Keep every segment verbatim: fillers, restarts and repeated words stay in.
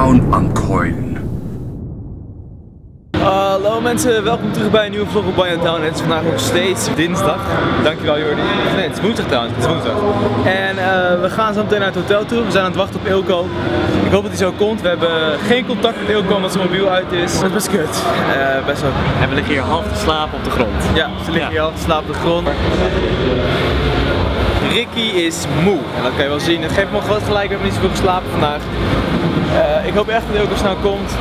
BanjoTown aankooien. Uh, hallo mensen, welkom terug bij een nieuwe vlog op BanjoTown. Het is vandaag nog steeds dinsdag. Dankjewel Jordi. Nee, het is woensdag trouwens, het is woensdag. En uh, we gaan zo meteen naar het hotel toe. We zijn aan het wachten op Eelco. Ik hoop dat hij zo komt. We hebben geen contact met Ilka omdat zijn mobiel uit is. Dat is best kut. Uh, best wel. En we liggen hier half te slapen op de grond. Ja, ze liggen ja. hier half te slapen op de grond. Ricky is moe. En dat kan je wel zien. Het geeft me groot gelijk, we hebben niet zoveel geslapen vandaag. Uh, ik hoop echt dat Ilka snel komt.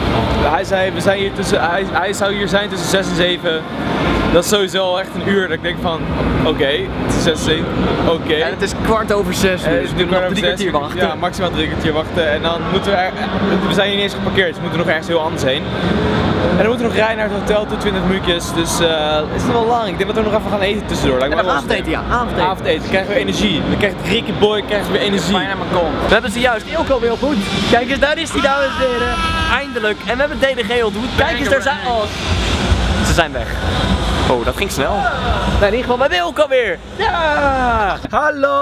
Hij zei, we zijn hier tussen, hij, hij zou hier zijn tussen zes en zeven. Dat is sowieso al echt een uur dat ik denk van, oké, okay, het is zestien, oké. Okay. En het is kwart over zes nu, dus we moeten nog drie kwartier wachten. Ja, maximaal drie kwartier wachten en dan moeten we, er, we zijn hier niet eens geparkeerd, dus we moeten nog ergens heel anders heen. En dan moeten we nog rijden naar het hotel tot twintig minuutjes, dus uh, is het wel lang. Ik denk dat we nog even gaan eten tussendoor. Like, avondeten, ja, avondeten. Avondeten, dan krijgen we energie. Dan krijgt Ricky Boy krijgt weer energie. Bijna mijn kom. We hebben ze juist Eelco weer op hoed. Kijk eens, daar is hij, dames en heren. Eindelijk. En we hebben D D G op hoed. Kijk eens, daar zijn al. Ze zijn weg. Oh, dat ging snel. Nou, in ieder geval, we hebben Ilka weer. Ja! Hallo,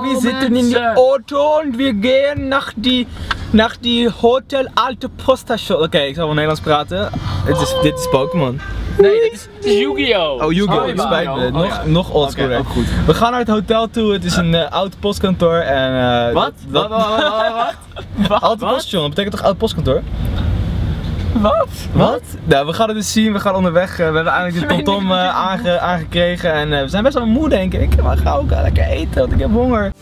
we zitten in de auto en we gaan naar die, naar die Hotel Alte Posta Shop. Oké, okay, ik zal wel Nederlands praten. Het is, dit is Pokémon. Nee, dit is, is Yu-Gi-Oh! Oh, Yu-Gi-Oh! Oh, spijt me. Nog, oh, ja. nog oldschool. Okay, goed. We gaan naar het hotel toe. Het is een uh, oud postkantoor en... Uh, wat? Wat? Wat? Alte Poststation, dat betekent toch oud postkantoor? Wat? Wat? Nou, we gaan het dus zien, we gaan onderweg, uh, we hebben eigenlijk de TomTom uh, aange aangekregen en uh, we zijn best wel moe denk ik, maar ik ga ook uh, lekker eten, want ik heb honger.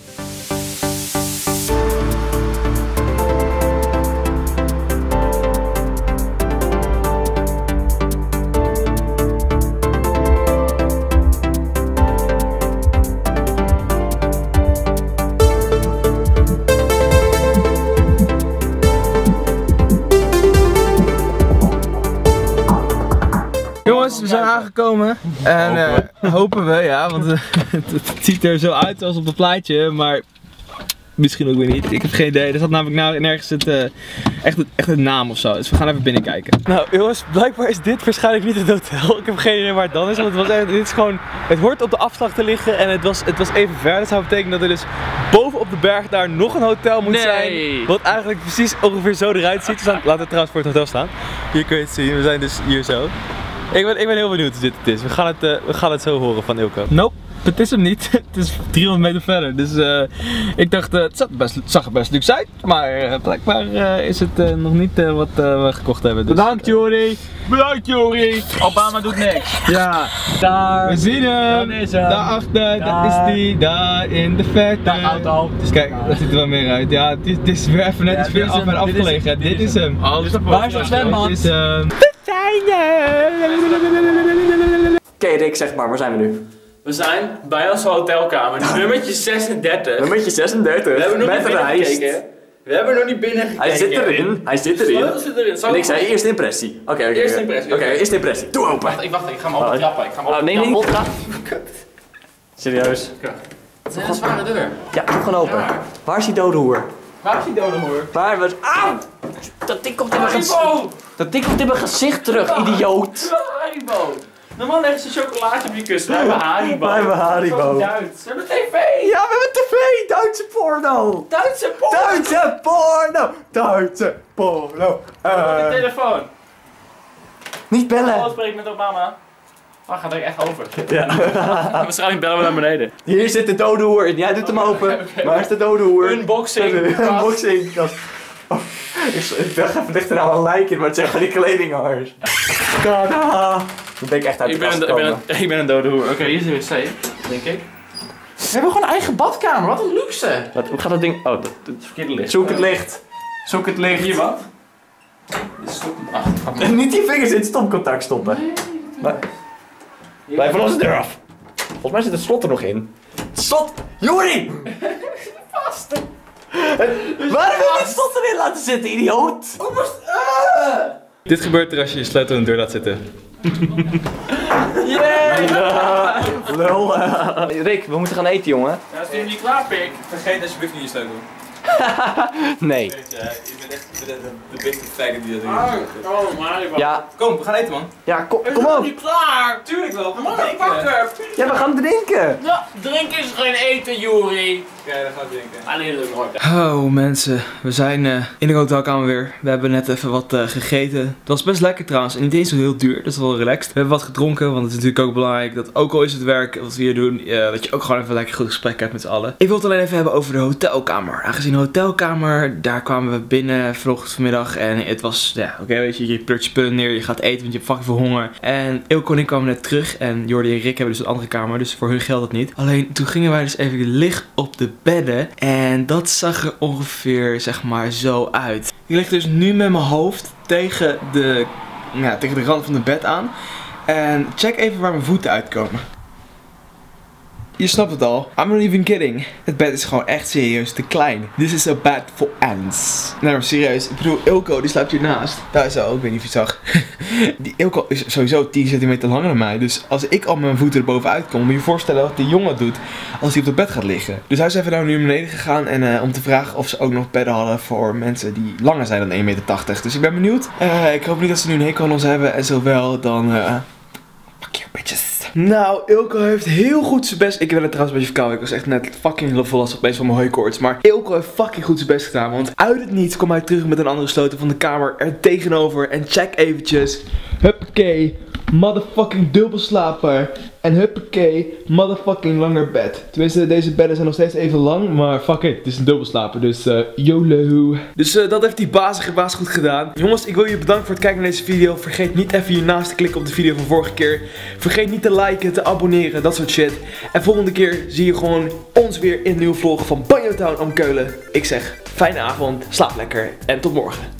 We zijn aangekomen en uh, hopen we, ja, want uh, het ziet er zo uit als op het plaatje, maar misschien ook weer niet. Ik heb geen idee. Er zat namelijk nou nergens het, uh, echt, het, echt het naam of zo. Dus we gaan even binnenkijken. Nou jongens, blijkbaar is dit waarschijnlijk niet het hotel. Ik heb geen idee waar het dan is, want het was echt, dit is gewoon, het hoort op de afslag te liggen en het was, het was even ver. Dat zou betekenen dat er dus boven op de berg daar nog een hotel moet nee. zijn. Wat eigenlijk precies ongeveer zo eruit ziet. Dus laten we trouwens voor het hotel staan. Hier kun je het zien. We zijn dus hier zo. Ik ben, ik ben heel benieuwd hoe dit het is. We gaan het, uh, we gaan het zo horen van Ilka. Nope, het is hem niet. Het is driehonderd meter verder. Dus uh, ik dacht, uh, het, zat best, het zag er best luxe uit. Maar uh, blijkbaar uh, is het uh, nog niet uh, wat uh, we gekocht hebben. Dus, bedankt Joery! Bedankt Joery! Obama doet niks. Ja, daar. We zien hem. Daarachter, daar is die. Daar in de verte. Daar auto. Dus kijk, dat ziet er wel meer uit. Ja, dit, dit is weer even net iets ja, weer af en afgelegen. Dit is hem. Waar is dat zwembad? Dit is hem. Oké okay, Rick, zeg maar, waar zijn we nu? We zijn bij onze hotelkamer, ja. nummertje zesendertig. Nummertje zesendertig, we hebben nog met niet binnengekeken. We hebben nog niet binnengekeken. Hij zit erin, hij zit erin. Sleutel zit erin. En ik zei eerste impressie. Oké, okay, oké. Okay, eerste impressie. Oké, okay, eerste impressie. Doe open. Wacht, ik, wacht, ik ga hem open trappen. Ik ga hem open trappen. Oh, nee, nee. Serieus. Het is een zware deur. Ja, doe gewoon open. Ja. Waar is die dode hoer? Waar is die dode hoer? Waar was... Auw! Dat ding komt in mijn gezicht. Dat ding komt in mijn gezicht terug, Haribo. Idioot. Haribo. Normaal leggen ze chocolaatje op je kussen. Wij hebben Haribo. Wij hebben Haribo. Duits. We hebben tv. Ja, we hebben tv. Duitse porno. Duitse porno. Duitse porno. Duitse porno. Uh. De telefoon. Niet bellen. Ik spreek met Obama. Waar gaat er echt over? Ja. Waarschijnlijk bellen we naar beneden. Hier zit de dode hoer in. Jij doet hem open. Okay, okay. Waar is de dode hoer? Unboxing. Unboxing. Oh, ik dacht even lichter nou een lijk in, maar het zijn gewoon die kledinghangers. Tada! Dan ben ik echt uit de kast gekomen. Ik ben een dode hoer. Oké, okay, hier is de wc, denk ik. We hebben gewoon een eigen badkamer, wat een luxe! Wat, hoe gaat dat ding... Oh, dat, dat is verkeerde licht. Zoek het licht. Zoek het licht. Hier wat? Stop hem en niet die vingers in het stopcontact stoppen. Nee, nee, nee. Blijf van onze deur af. Volgens mij zit het slot er nog in. Het slot! Joerie! Vast! Waarom heb je die slot erin laten zitten, idioot? Oh, was... ah. Dit gebeurt er als je je sleutel in de deur laat zitten. Yeah! Ja, lul. Rick, we moeten gaan eten, jongen. Ja, als je hem niet klaar, pik, vergeet alsjeblieft niet je sleutel. Nee. Je bent echt de beste faggot die dat doet. Oh, Mario. Ja. Kom, we gaan eten, man. Ja, kom, kom op. Ik ben niet klaar. Tuurlijk wel. Man, ik wacht er. Ja, we gaan drinken. Ja, drinken is geen eten, Joery. krijgen, dan ga ik drinken. Alleen leuk hoor. Oh mensen, we zijn uh, in de hotelkamer weer. We hebben net even wat uh, gegeten. Het was best lekker trouwens en niet eens zo heel duur, dat is wel relaxed. We hebben wat gedronken, want het is natuurlijk ook belangrijk dat ook al is het werk wat we hier doen, uh, dat je ook gewoon even lekker goed gesprek hebt met z'n allen. Ik wil het alleen even hebben over de hotelkamer. Aangezien de hotelkamer, daar kwamen we binnen vanochtend vanmiddag en het was, ja oké okay, weet je, je pleurt je spullen neer, je gaat eten want je hebt fucking veel honger. En Eelco en ik kwamen net terug en Jordi en Rick hebben dus een andere kamer, dus voor hun geldt dat niet. Alleen toen gingen wij dus even licht op de bedden en dat zag er ongeveer zeg maar zo uit. Ik lig dus nu met mijn hoofd tegen de, ja, tegen de rand van het bed aan en check even waar mijn voeten uitkomen. Je snapt het al, I'm not even kidding. Het bed is gewoon echt serieus te klein. This is a bed for ants. Nou, maar serieus, ik bedoel, Ilko die slaapt hiernaast. Daar is al, ik weet niet of je het zag. Die Ilko is sowieso tien centimeter langer dan mij. Dus als ik al mijn voeten erbovenuit kom, moet je je voorstellen wat die jongen doet als hij op het bed gaat liggen. Dus hij is even naar beneden gegaan en uh, om te vragen of ze ook nog bedden hadden voor mensen die langer zijn dan één meter tachtig. Dus ik ben benieuwd. Uh, ik hoop niet dat ze nu een hekel aan ons hebben en zo wel, dan... Uh, fuck you bitches. Nou, Ilko heeft heel goed zijn best... Ik ben het trouwens een beetje verkouden. Ik was echt net fucking vol last op bezig van mijn hooikoorts. Maar Ilko heeft fucking goed zijn best gedaan. Want uit het niets kwam hij terug met een andere sleutel van de kamer er tegenover. En check eventjes. Huppakee. Motherfucking dubbelslaper. En huppakee. Motherfucking langer bed. Tenminste, deze bedden zijn nog steeds even lang. Maar fuck it. Het is een dubbelslaper. Dus uh, YOLO. Dus uh, dat heeft die bazige baas goed gedaan. Jongens, ik wil je bedanken voor het kijken naar deze video. Vergeet niet even hiernaast te klikken op de video van vorige keer. Vergeet niet te liken, te abonneren, dat soort shit. En volgende keer zie je gewoon ons weer in een nieuwe vlog van BanjoTown om Keulen. Ik zeg, fijne avond, slaap lekker en tot morgen.